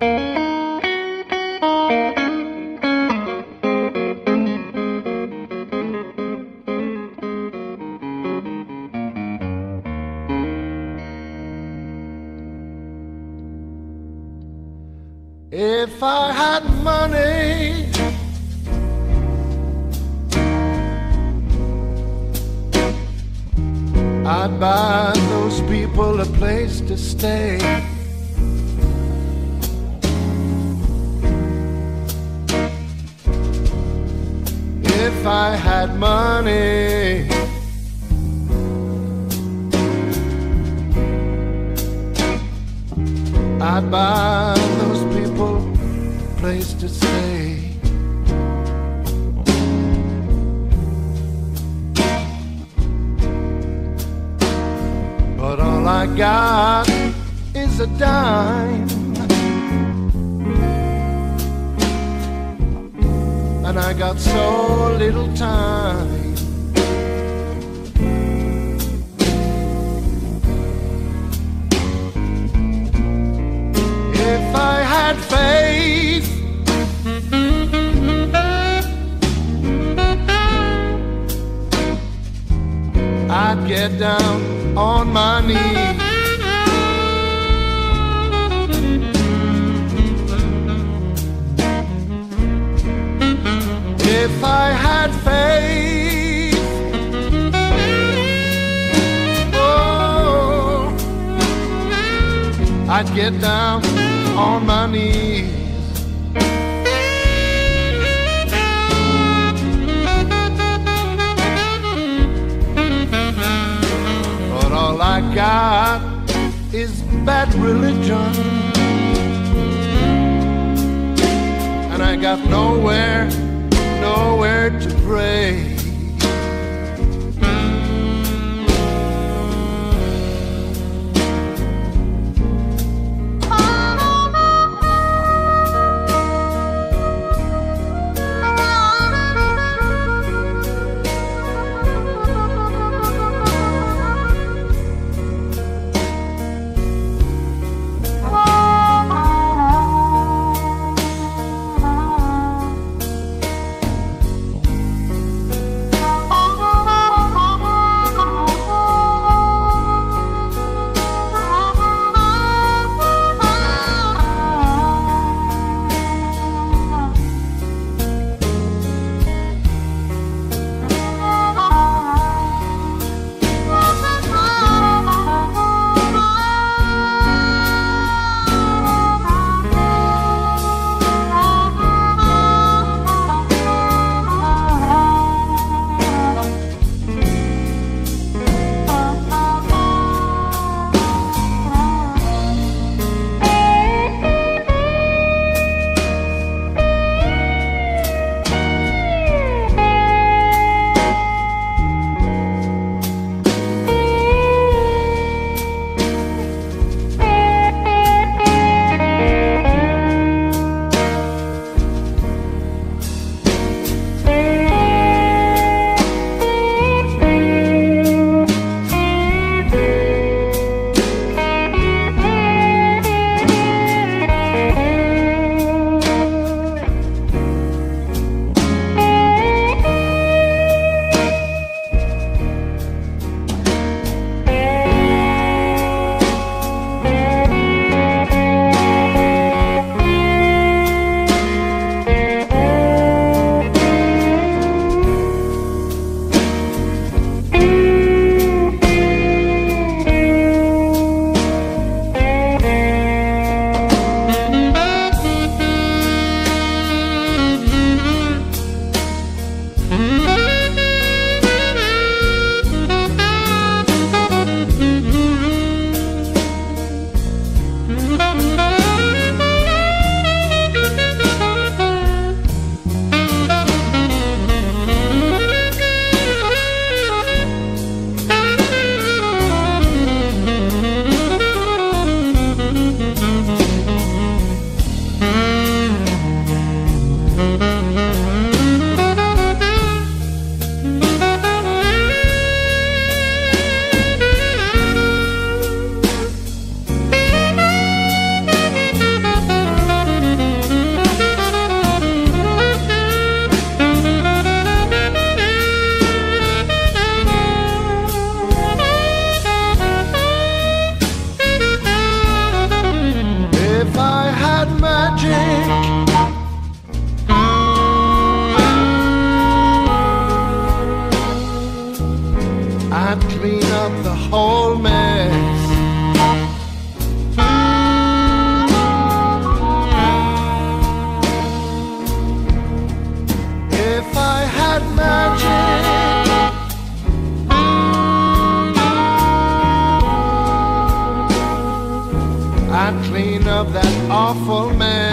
If I had money, I'd buy those people a place to stay. If I had money, I'd buy those people a place to stay. But all I got is a dime, and I got so little time. If I had faith, I'd get down on my knees, if I had faith, oh, I'd get down on my knees. All I got is bad religion, and I got nowhere to pray. awful mess.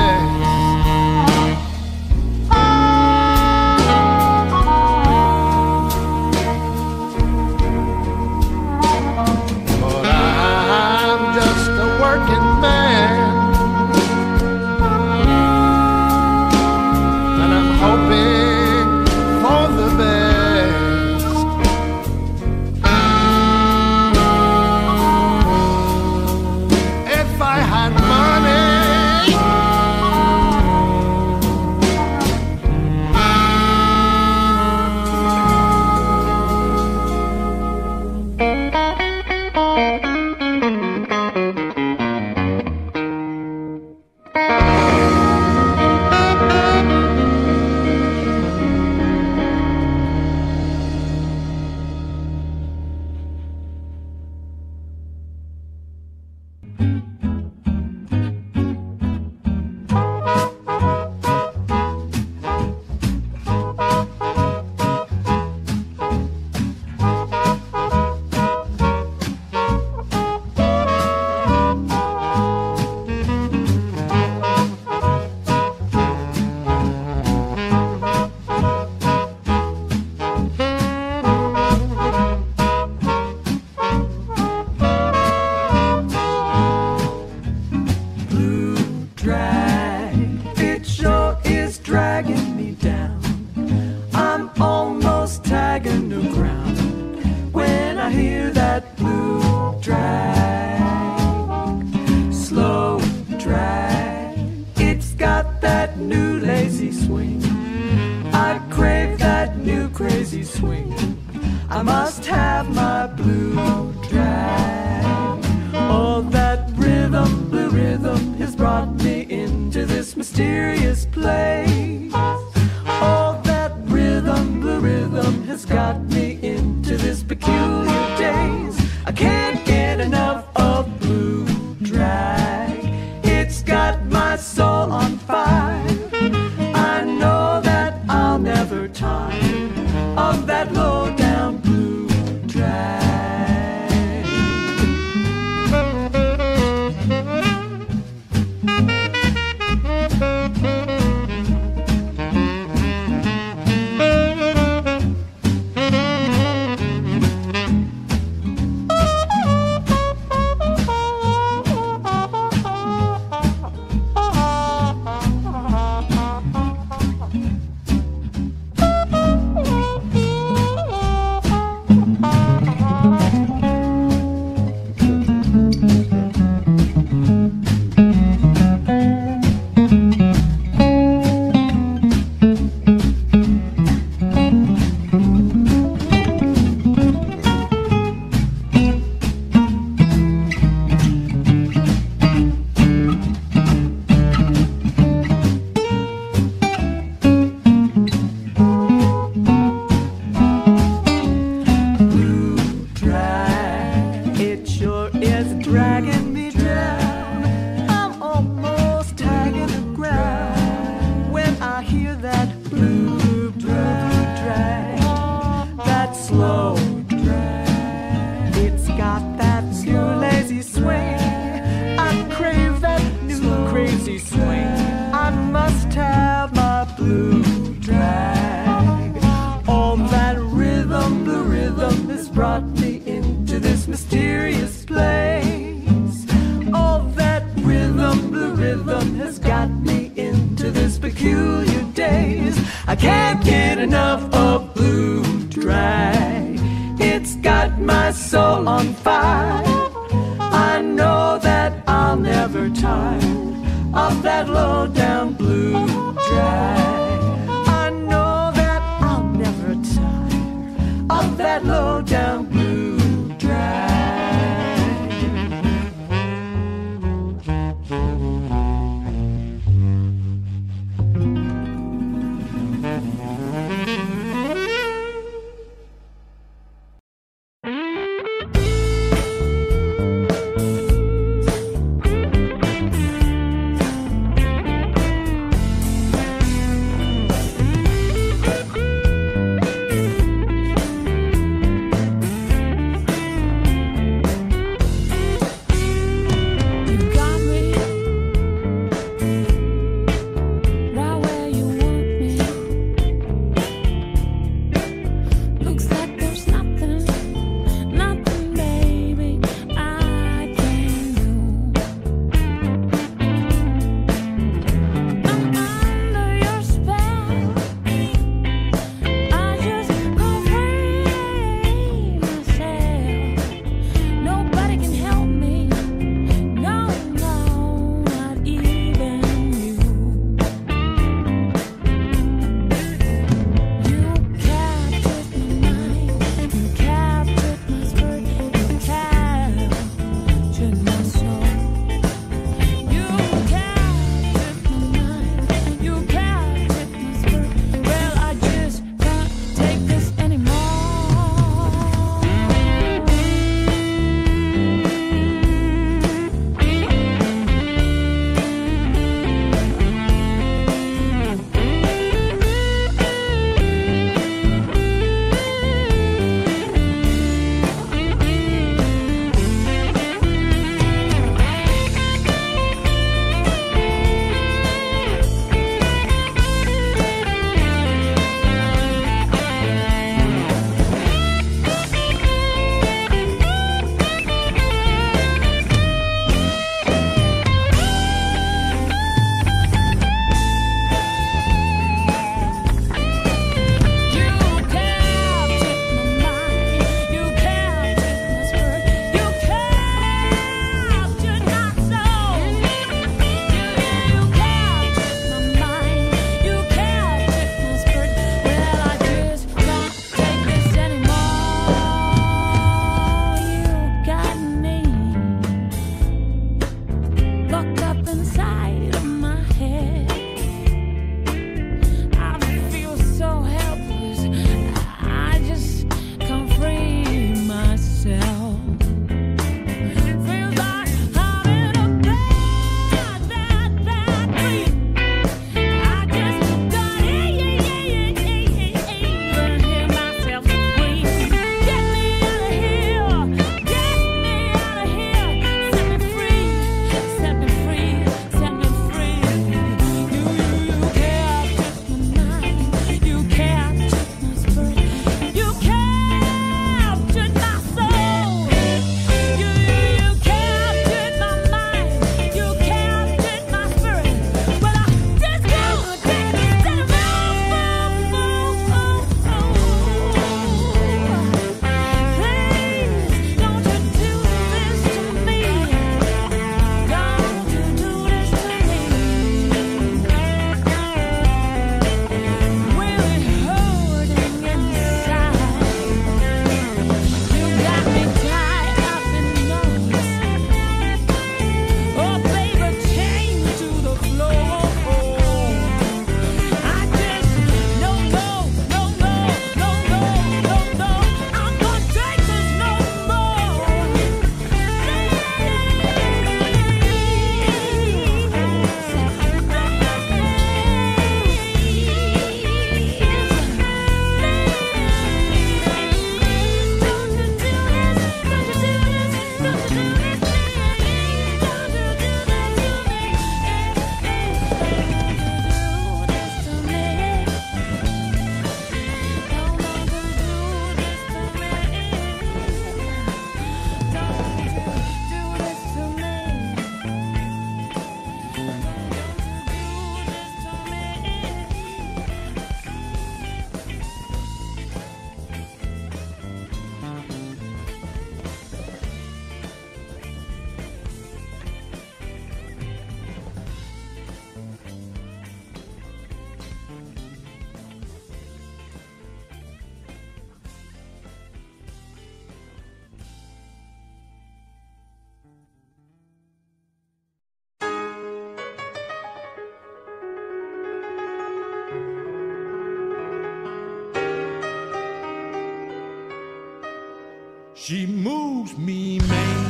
She moves me, man.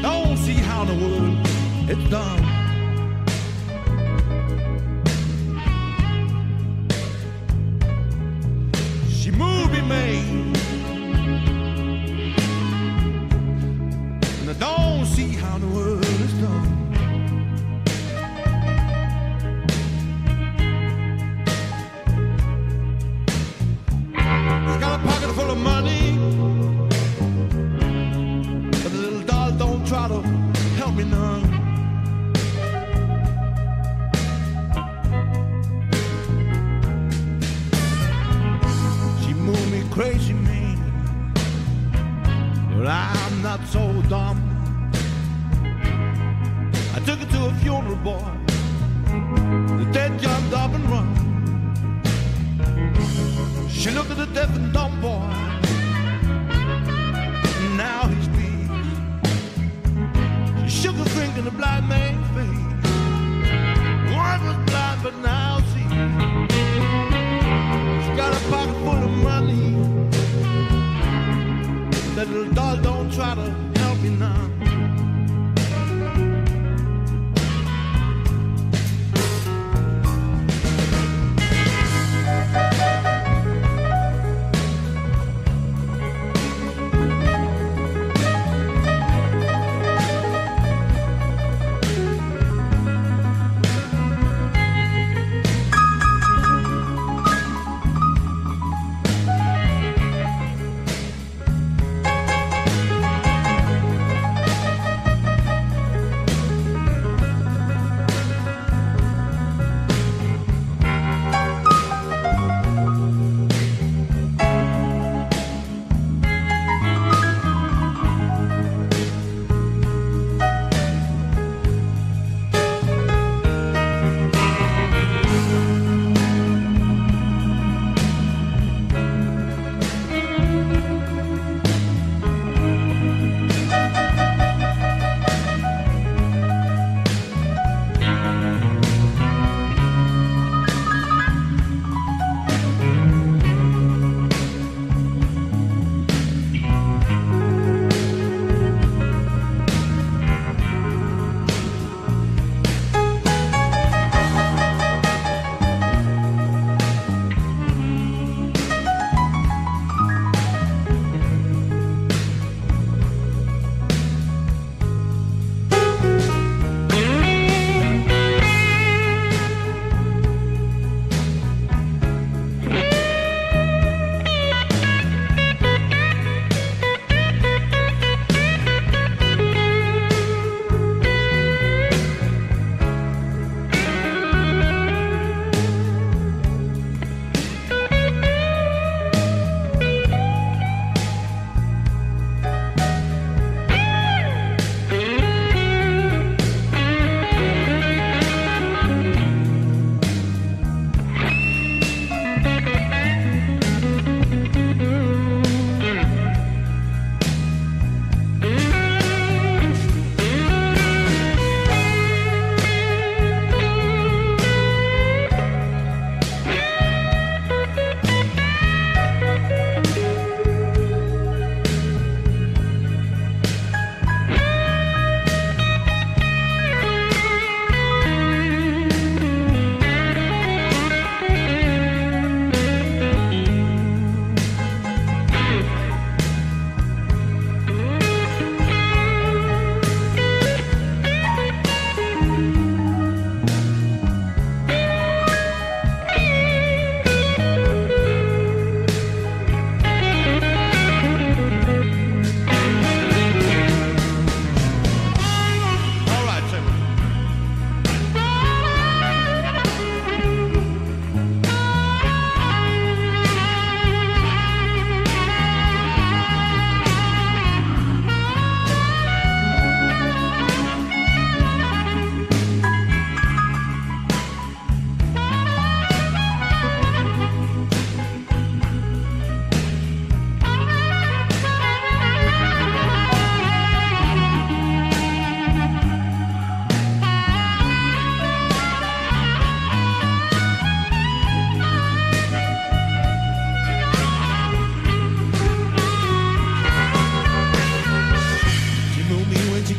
Don't see how in the world it's done. She moves me, man. And I don't see how in the world it's done. Full of money, but the little doll don't try to help me none. She moved me crazy, man, but I'm not so dumb. I took her to a funeral, boy. The dead jumped up and run. She looked at the deaf and dumb boy. Now he speaks. She shook her drink in the blind man's face. One was blind, but now see. She got a pocket full of money. That little doll don't try to help me now.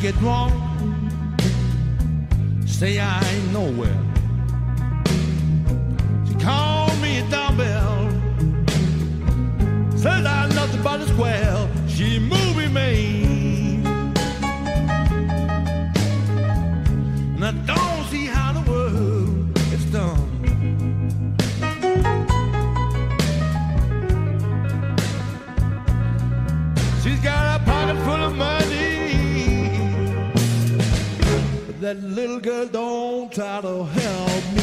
take it wrong, say I ain't nowhere. She called me a dumbbell, said I'm nothing but a square. She movie me, and I don't see how the world is done. She's got a pocket full of money, but that little girl don't try to help me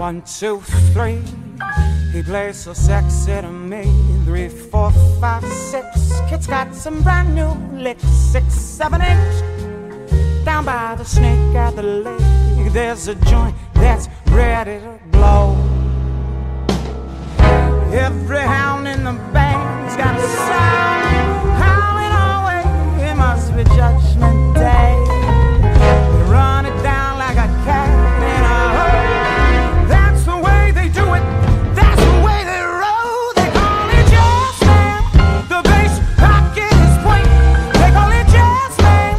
1, 2, 3. He plays so sexy to me. 3, 4, 5, 6. Kid's got some brand new licks. 6, 7, 8. Down by the snake at the lake, there's a joint that's ready to blow. Every hound in the band's got a sound. How it always, it must be Judgment Day. They run it down like a cat in a hole. That's the way they do it. That's the way they roll. They call it jazz slam. The bass pocket is point. They call it jazz slam.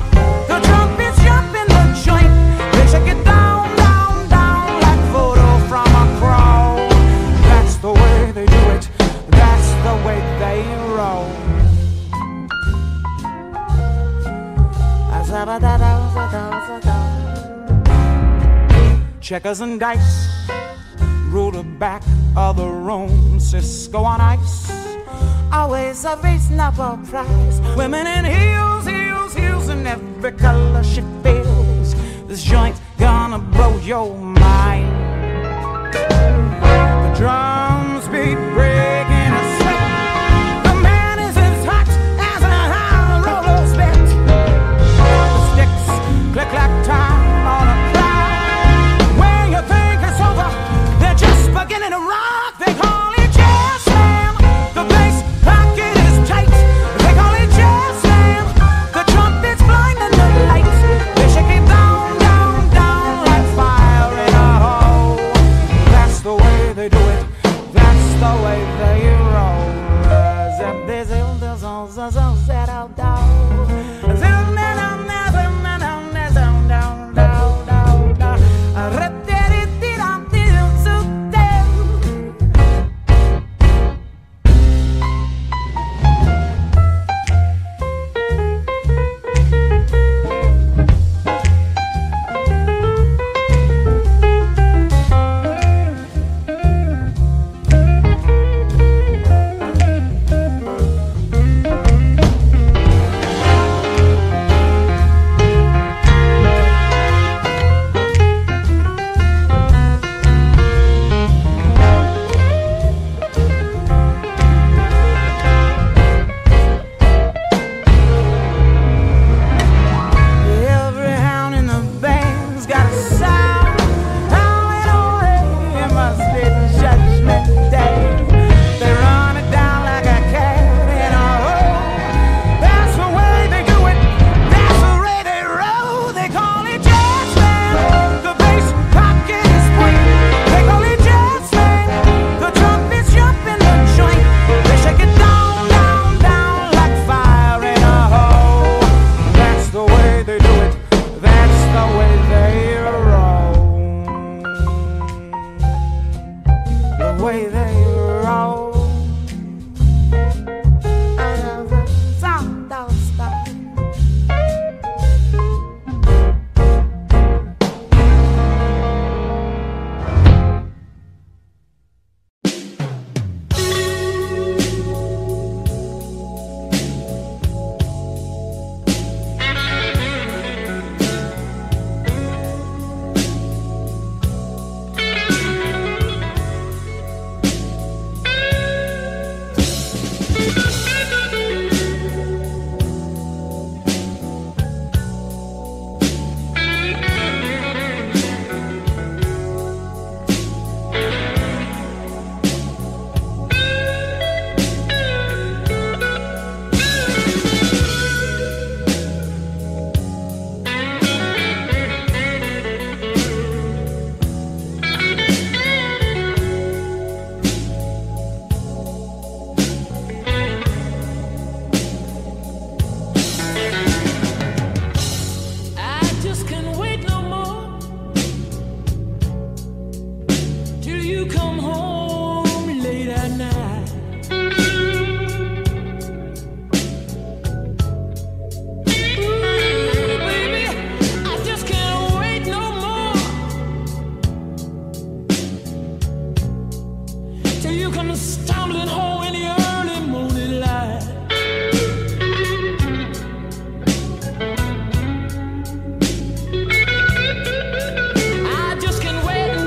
The trumpets jump in the joint. They shake it down, down, down like photo from a crowd. That's the way they do it. That's the way they roll. Checkers and dice rule the back of the room. Cisco on ice, always a reasonable price. Women in heels, heels, heels, in every color she feels. This joint's gonna blow your mind. The drums beat breaking a sweat. The man is as hot as a high roller split. Click clack time on a clock. When you think it's over, they're just beginning to rock. They call it jazz slam. The bass pocket is tight. They call it jazz slam. The trumpets blinding the lights. They shake it down, down, down like fire in a hole. That's the way they do it. That's the way they roll.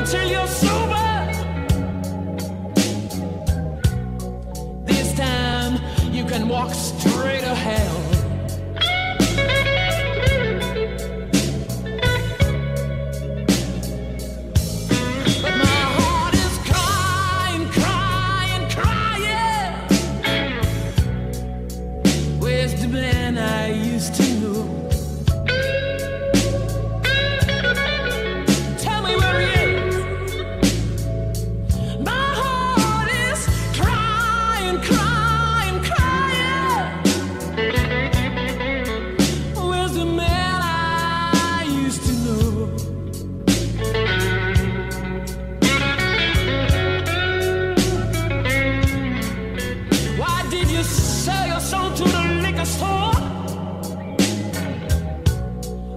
Till you're sober. walk straight to hell. But my heart is crying, crying, crying. Where's the man I used to know?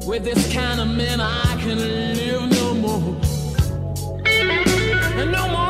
With this kind of man, I can live no more. And no more.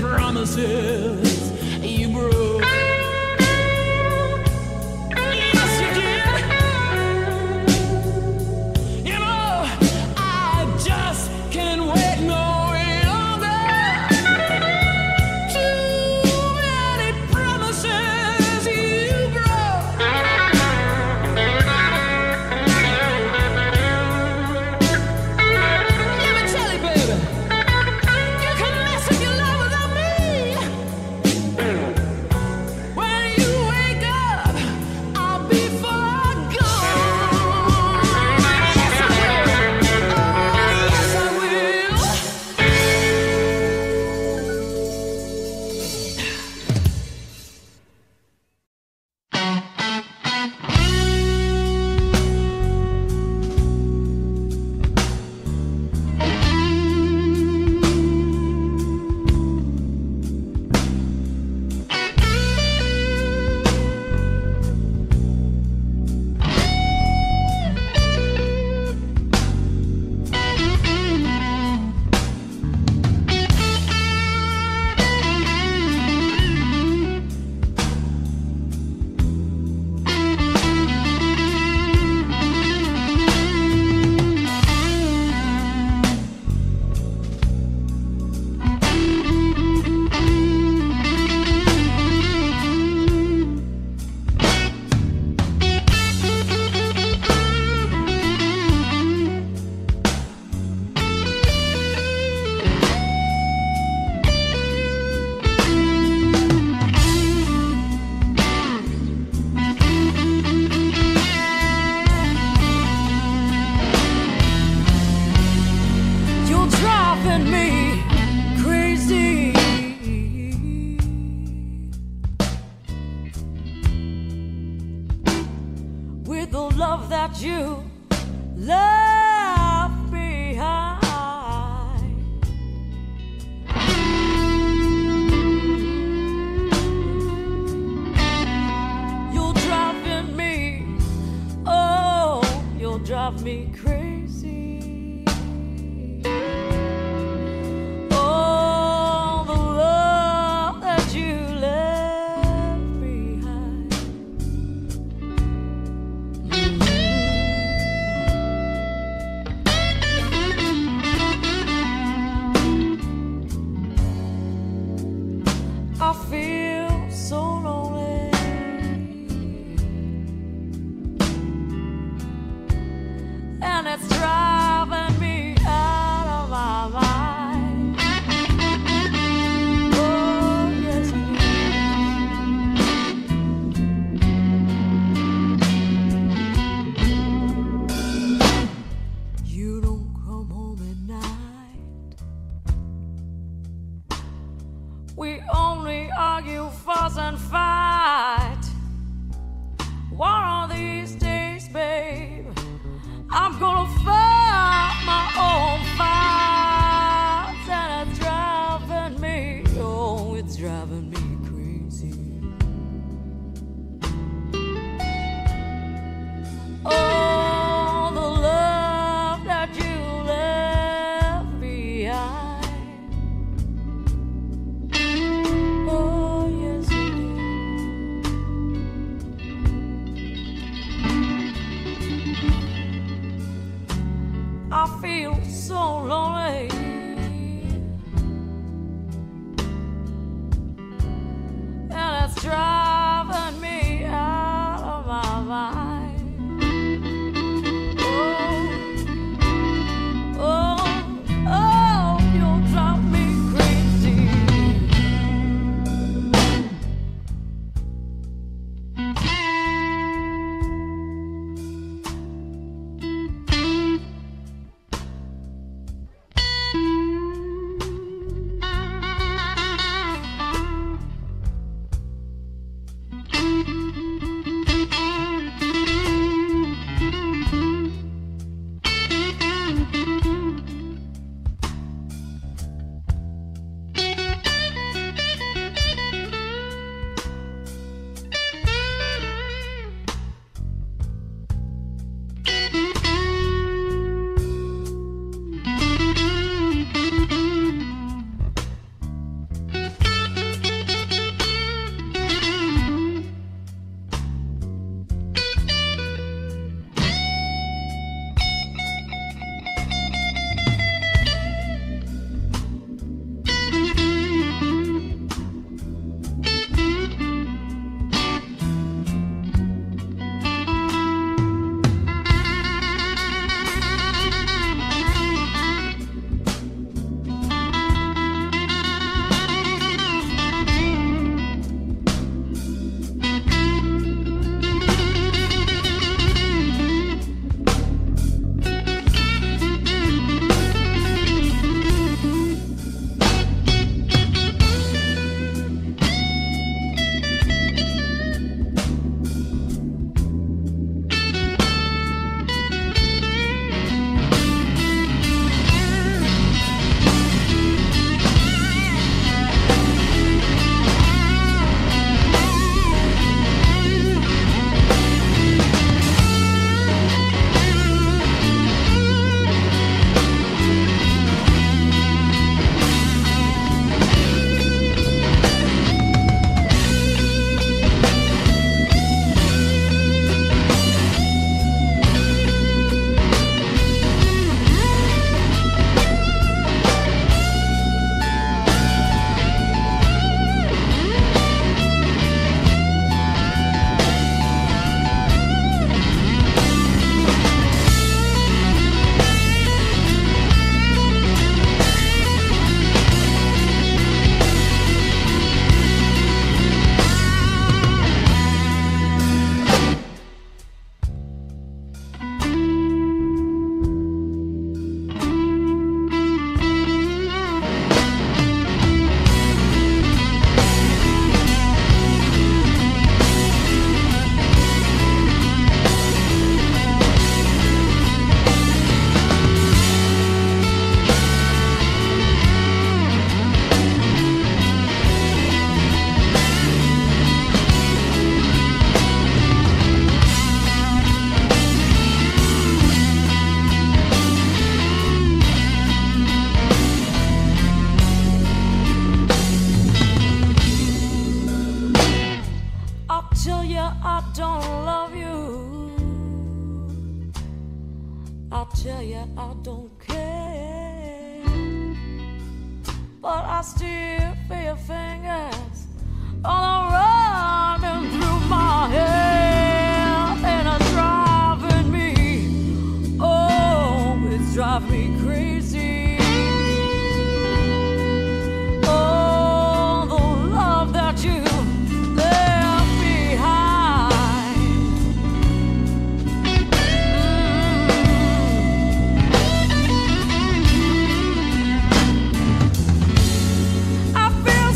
Promises you broke. Yes, you did. You know, I just can't wait no longer. Too many promises you broke. Let me tell you, baby. That you left behind. You're driving me, oh, you'll drive me crazy. Oh, the love that you left behind. We only argue, fuss and fight. One of these days, babe, I'm gonna fight my own fights, and it's driving me, oh, it's driving me crazy. Oh, the love that you left behind. Oh, yes you do. I feel so lonely. And it's driving me out of my mind.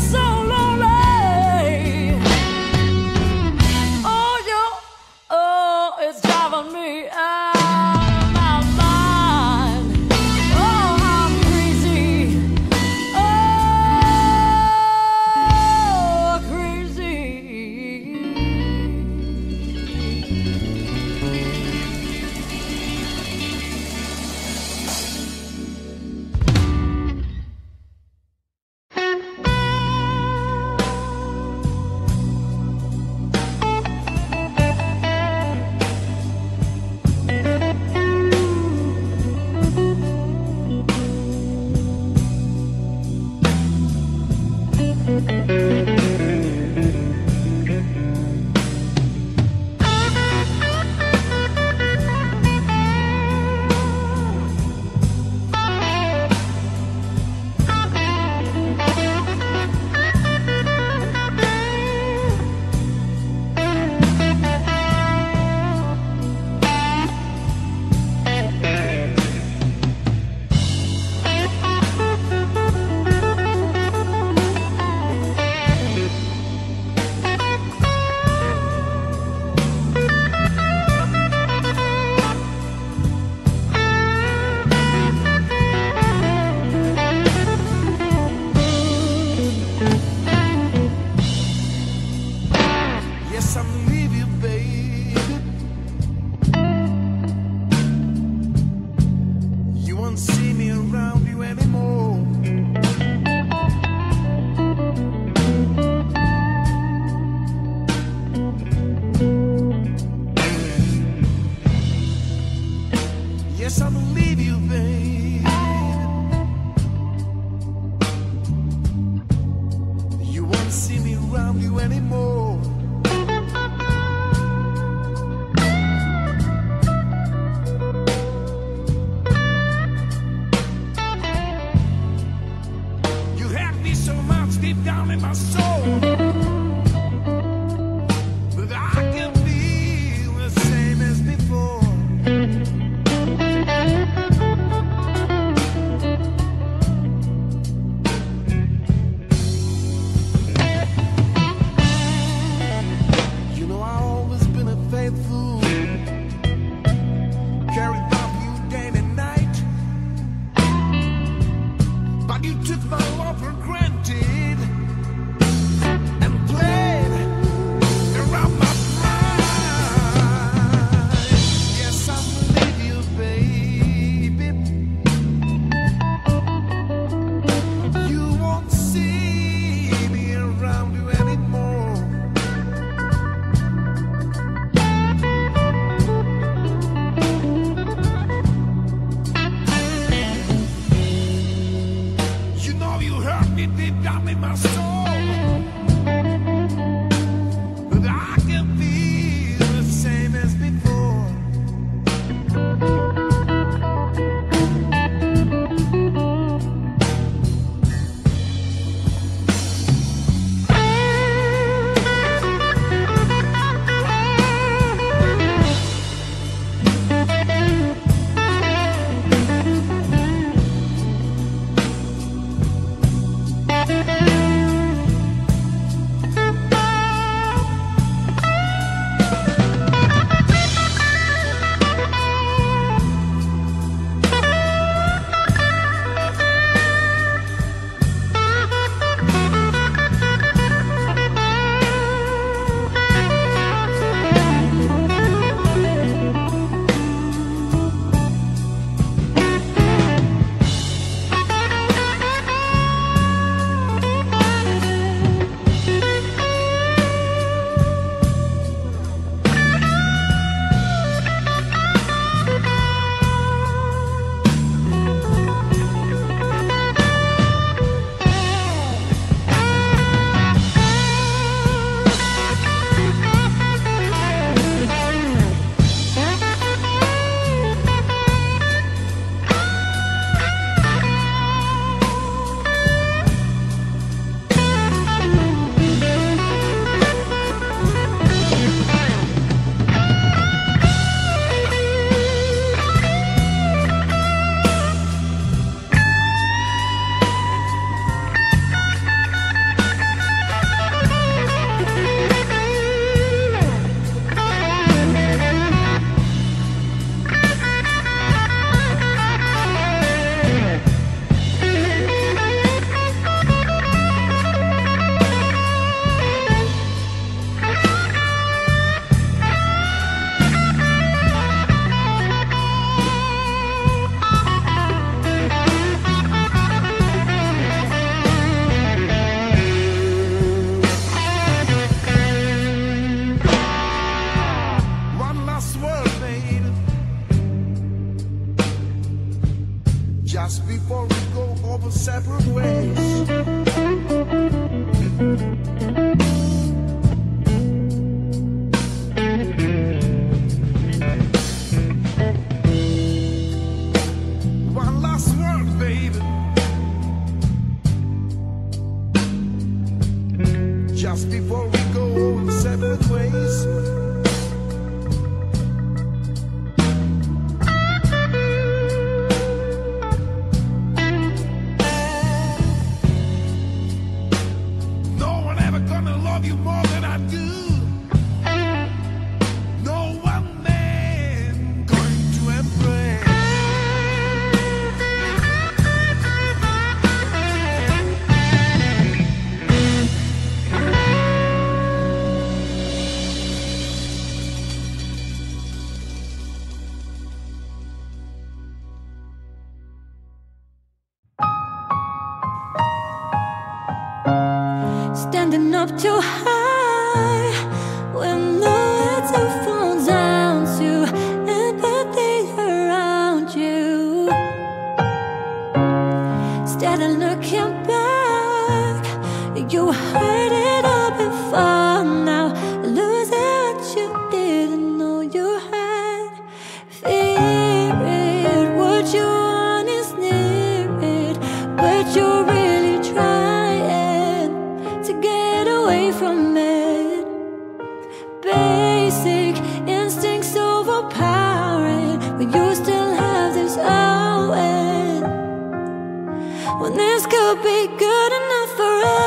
So won't see me around you anymore. Yes, I believe you, babe. You won't see me around you anymore. So much deep down in my soul, but I can be the same as before. You know I've always been a faithful, carried by you day and night, but you took my love for granted. Deep down in my soul, but I can be the same as before. Just before we go over separate ways, one last word, baby. Just before we go over separate ways. You more than I do. No one man going to embrace. standing up too high when the words are falling down to empathy around you. Instead of looking back, you heard it all before. Now losing what you didn't know you had. Fear it, what you want is near it, but you're really trying to get away from it. Basic instincts overpowering when you still have this own, when this could be good enough for us.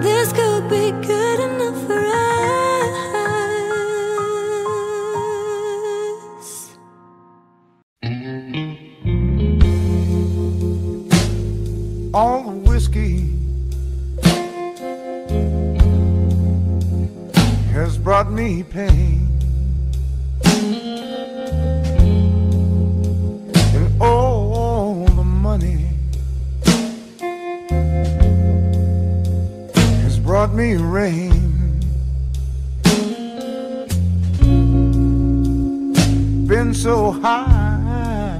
This could be good enough for us. This could be good enough for us. All the whiskey has brought me pain. Brought me rain. Been so high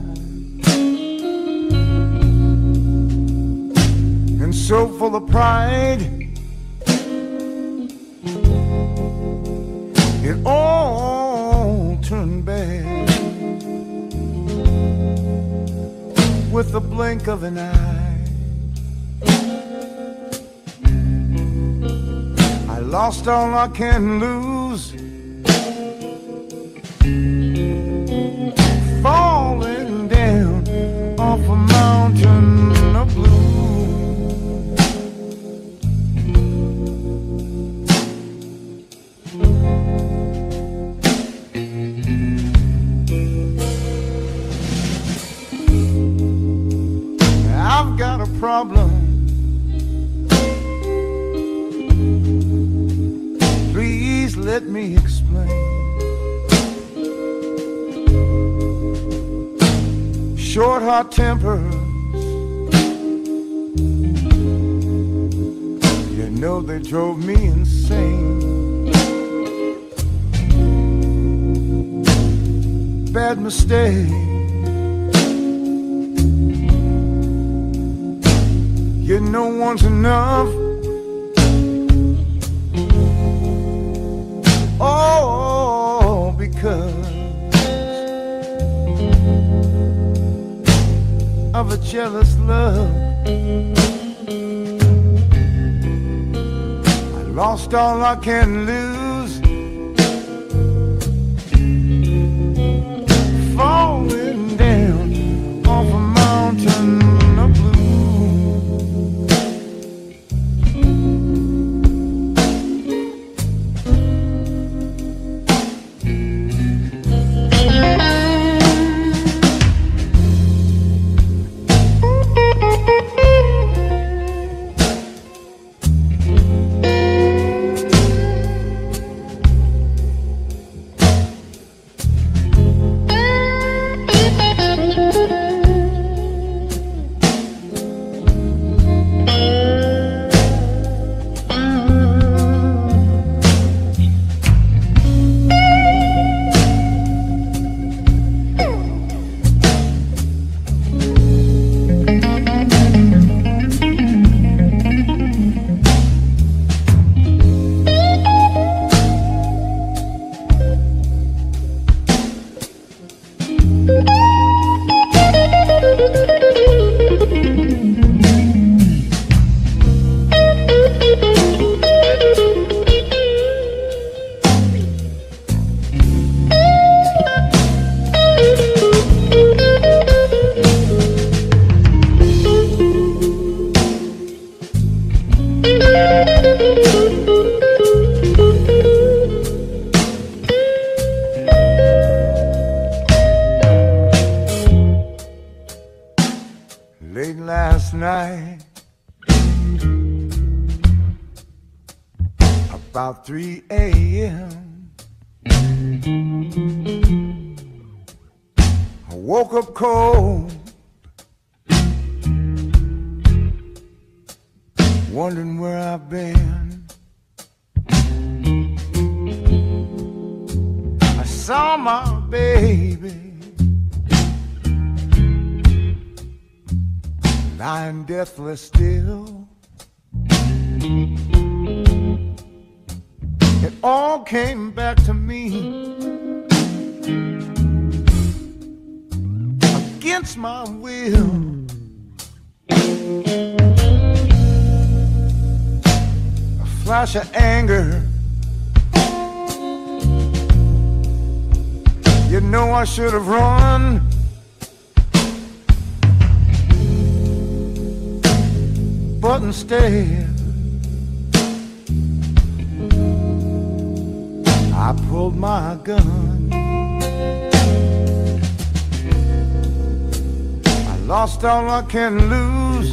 and so full of pride, it all turned bad with the blink of an eye. Lost all I can lose, falling down off a mountain of blue. I've got a problem. Let me explain. Short, hot tempers, you know they drove me insane. Bad mistake, you know one's enough. Oh, because of a jealous love, I lost all I can lose, falling down off a mountain of blue. last night, about 3 AM, I woke up cold, wondering where I've been. I saw my baby lying deathless still. It all came back to me against my will. A flash of anger, you know I should have run. But instead, I pulled my gun. I lost all I can lose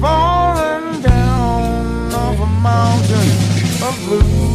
falling down off a mountain of blues.